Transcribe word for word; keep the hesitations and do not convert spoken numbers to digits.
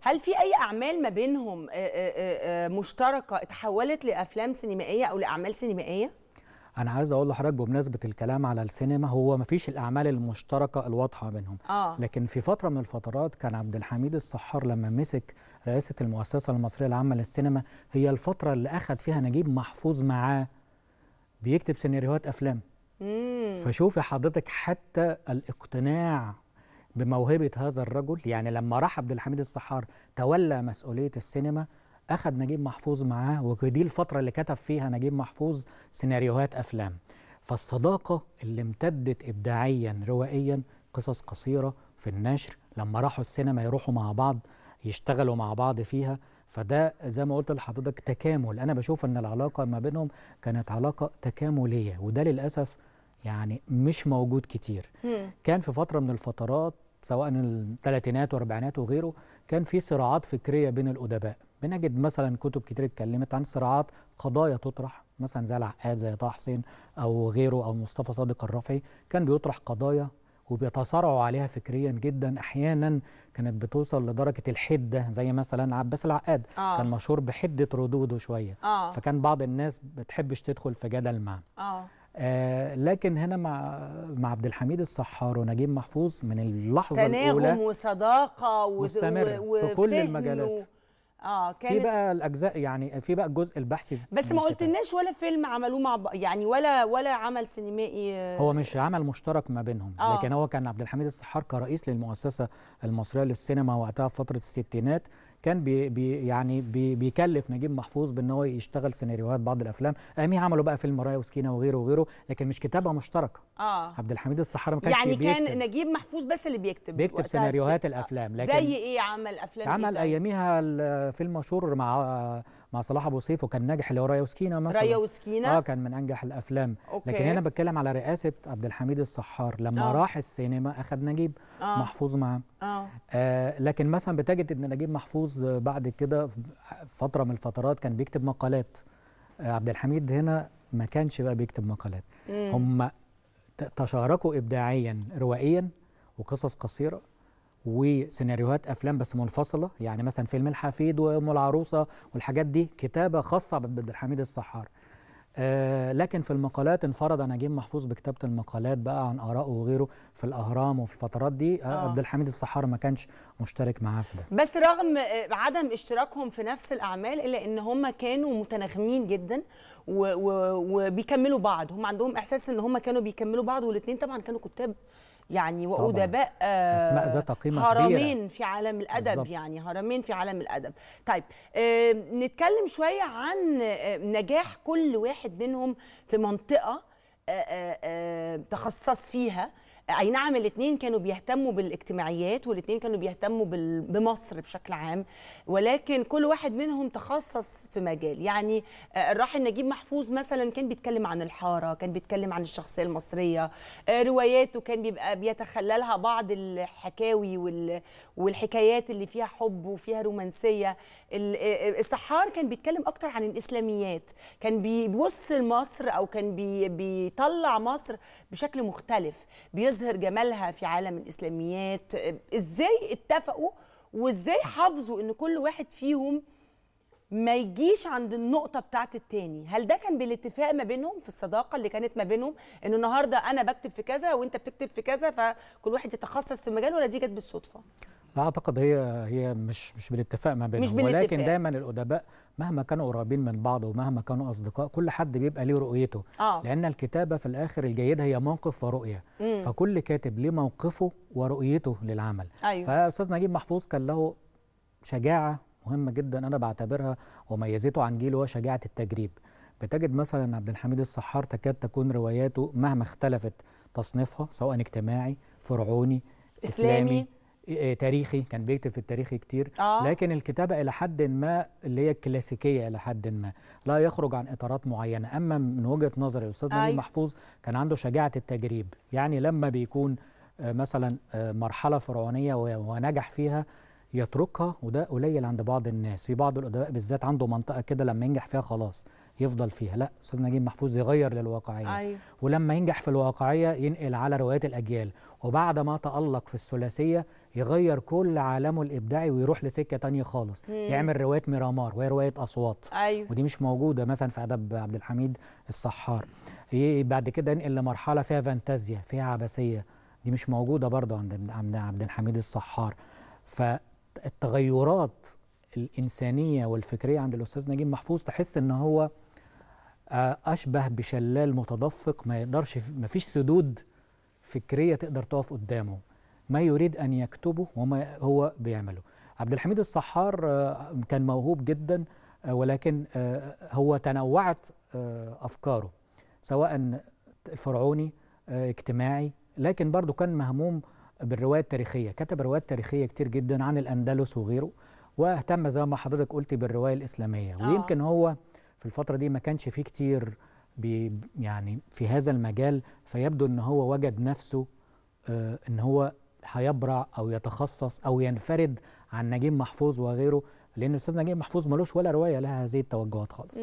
هل في أي أعمال ما بينهم مشتركة اتحولت لأفلام سينمائية أو لأعمال سينمائية؟ أنا عايز أقول لحضرتك بمناسبة الكلام على السينما، هو ما فيش الأعمال المشتركة الواضحة بينهم، آه. لكن في فترة من الفترات كان عبد الحميد السحار لما مسك رئاسة المؤسسة المصرية العامة للسينما، هي الفترة اللي أخذ فيها نجيب محفوظ معاه بيكتب سيناريوهات أفلام. مم. فشوفي حضرتك حتى الاقتناع بموهبة هذا الرجل، يعني لما راح عبد الحميد السحار تولى مسؤولية السينما أخذ نجيب محفوظ معاه، ودي الفترة اللي كتب فيها نجيب محفوظ سيناريوهات أفلام. فالصداقة اللي امتدت إبداعيا روائيا، قصص قصيرة في النشر لما راحوا السينما يروحوا مع بعض يشتغلوا مع بعض فيها، فده زي ما قلت لحضرتك تكامل. أنا بشوف أن العلاقة ما بينهم كانت علاقة تكاملية، وده للأسف يعني مش موجود كتير. مم. كان في فترة من الفترات سواء الثلاثينات والاربعينات وغيره كان في صراعات فكرية بين الأدباء، بنجد مثلا كتب كتير اتكلمت عن صراعات قضايا تطرح، مثلا زي العقاد زي طه حسين أو غيره أو مصطفى صادق الرافعي، كان بيطرح قضايا وبيتصارعوا عليها فكريا جدا، احيانا كانت بتوصل لدرجه الحده، زي مثلا عباس العقاد آه. كان مشهور بحده ردوده شويه، آه. فكان بعض الناس بتحبش تدخل في جدل معه، آه. آه لكن هنا مع مع عبد الحميد السحار ونجيب محفوظ من اللحظه الاولى تناغم وصداقه ومستمر في كل المجالات و... اه كانت في بقى الاجزاء، يعني في بقى الجزء البحثي بس ما قلتلناش ولا فيلم عملوه مع بعض، يعني ولا ولا عمل سينمائي، هو مش عمل مشترك ما بينهم، آه. لكن هو كان عبد الحميد السحار كرئيس للمؤسسه المصريه للسينما وقتها في فتره الستينات كان بي بي يعني بي بيكلف نجيب محفوظ بان هو يشتغل سيناريوهات بعض الافلام، امي عملوا بقى فيلم ريا وسكينه وغيره وغيره، لكن مش كتابه مشتركه. اه عبد الحميد السحار ما كانش يعني بيكتب، كان نجيب محفوظ بس اللي بيكتب بيكتب سيناريوهات الافلام. لكن زي ايه عمل افلام؟ عمل اياميها فيلم مشهور مع مع صلاح ابو صيف وكان ناجح، اللي هو ريا وسكينه مثلا. ريا وسكينه اه كان من انجح الافلام. أوكي. لكن هنا بتكلم على رئاسه عبد الحميد السحار لما آه. راح السينما اخذ نجيب آه. محفوظ معاه. آه. آه لكن مثلا بتجد ان نجيب محفوظ بعد كده فتره من الفترات كان بيكتب مقالات، آه عبد الحميد هنا ما كانش بقى بيكتب مقالات. مم. هم تشاركوا ابداعيا روائيا وقصص قصيره وسيناريوهات افلام بس منفصله، يعني مثلا فيلم الحفيد وام العروسه والحاجات دي كتابه خاصه بعبد الحميد السحار. آه لكن في المقالات انفرد نجيب محفوظ بكتابه المقالات بقى عن ارائه وغيره في الاهرام وفي الفترات دي، آه. عبد الحميد السحار ما كانش مشترك معاه في ده. بس رغم عدم اشتراكهم في نفس الاعمال الا ان هم كانوا متناغمين جدا وبيكملوا بعض، هم عندهم احساس ان هم كانوا بيكملوا بعض، والاثنين طبعا كانوا كتاب يعني وأدباء أسماء ذات قيمة، هرمين في عالم الأدب. بالزبط. يعني هرمين في عالم الأدب. طيب آه نتكلم شوية عن نجاح كل واحد منهم في منطقة آه آه تخصص فيها. أي نعم الاثنين كانوا بيهتموا بالاجتماعيات والاثنين كانوا بيهتموا بمصر بشكل عام، ولكن كل واحد منهم تخصص في مجال. يعني الراحل نجيب محفوظ مثلا كان بيتكلم عن الحارة، كان بيتكلم عن الشخصية المصرية، رواياته كان بيبقى بيتخللها بعض الحكاوي والحكايات اللي فيها حب وفيها رومانسية. السحار كان بيتكلم أكتر عن الإسلاميات، كان بيبص لمصر أو كان بيطلع مصر بشكل مختلف، يظهر جمالها في عالم الإسلاميات. إزاي اتفقوا وإزاي حافظوا إن كل واحد فيهم ما يجيش عند النقطة بتاعة التاني؟ هل ده كان بالاتفاق ما بينهم في الصداقة اللي كانت ما بينهم إنه النهاردة أنا بكتب في كذا وأنت بتكتب في كذا فكل واحد يتخصص في مجال، ولا دي جت بالصدفة؟ لا أعتقد هي هي مش مش بالاتفاق ما بينهم، ولكن دايما الأدباء مهما كانوا قريبين من بعض ومهما كانوا أصدقاء كل حد بيبقى ليه رؤيته، آه. لأن الكتابة في الآخر الجيدة هي موقف ورؤية، مم. فكل كاتب ليه موقفه ورؤيته للعمل. أيوة. فأستاذ نجيب محفوظ كان له شجاعة مهمة جدا أنا بعتبرها وميزته عن جيله، هو شجاعة التجريب. بتجد مثلا عبد الحميد السحار تكاد تكون رواياته مهما اختلفت تصنيفها سواء اجتماعي فرعوني إسلامي, إسلامي تاريخي، كان بيكتب في التاريخ كتير، آه. لكن الكتابه الى حد ما اللي هي الكلاسيكيه الى حد ما لا يخرج عن اطارات معينه. اما من وجهه نظري الاستاذ نجيب محفوظ كان عنده شجاعه التجريب، يعني لما بيكون مثلا مرحله فرعونيه ونجح فيها يتركها، وده قليل عند بعض الناس. في بعض الادباء بالذات عنده منطقه كده لما ينجح فيها خلاص يفضل فيها. لا، استاذ نجيب محفوظ يغير للواقعيه. أيوة. ولما ينجح في الواقعيه ينقل على روايات الاجيال، وبعد ما تالق في الثلاثيه يغير كل عالمه الابداعي ويروح لسكه ثانيه خالص. مم. يعمل روايه مرامار وهي روايه اصوات. أيوة. ودي مش موجوده مثلا في ادب عبد الحميد السحار. بعد كده ينقل لمرحله فيها فانتازيا، فيها عبثيه، دي مش موجوده برضه عند عبد الحميد السحار. فالتغيرات الانسانيه والفكريه عند الاستاذ نجيب محفوظ تحس ان هو اشبه بشلال متدفق، ما يقدرش، ما فيش سدود فكريه تقدر تقف قدامه. ما يريد ان يكتبه وما هو بيعمله. عبد الحميد السحار كان موهوب جدا، ولكن هو تنوعت افكاره، سواء الفرعوني، اجتماعي، لكن برضه كان مهموم بالروايه التاريخيه. كتب روايات تاريخيه كتير جدا عن الاندلس وغيره، واهتم زي ما حضرتك قلت بالروايه الاسلاميه. آه. ويمكن هو في الفتره دي ما كانش فيه كتير بي يعني في هذا المجال، فيبدو ان هو وجد نفسه آه ان هو هيبرع او يتخصص او ينفرد عن نجيب محفوظ وغيره، لان الاستاذ نجيب محفوظ ملوش ولا روايه لها هذه التوجهات خالص.